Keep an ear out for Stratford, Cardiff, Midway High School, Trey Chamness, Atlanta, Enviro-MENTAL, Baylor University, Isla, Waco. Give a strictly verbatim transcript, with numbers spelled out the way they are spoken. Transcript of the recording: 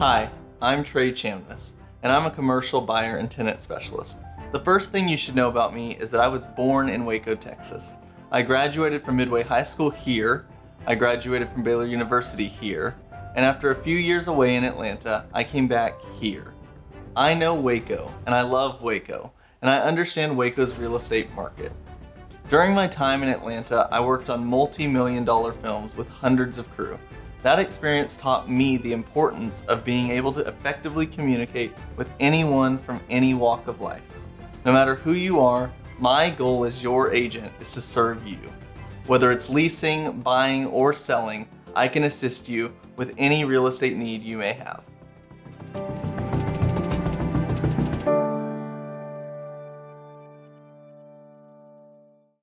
Hi, I'm Trey Chamness, and I'm a commercial buyer and tenant specialist. The first thing you should know about me is that I was born in Waco, Texas. I graduated from Midway High School here, I graduated from Baylor University here, and after a few years away in Atlanta, I came back here. I know Waco, and I love Waco, and I understand Waco's real estate market. During my time in Atlanta, I worked on multi-million dollar films with hundreds of crew. That experience taught me the importance of being able to effectively communicate with anyone from any walk of life. No matter who you are, my goal as your agent is to serve you. Whether it's leasing, buying, or selling, I can assist you with any real estate need you may have.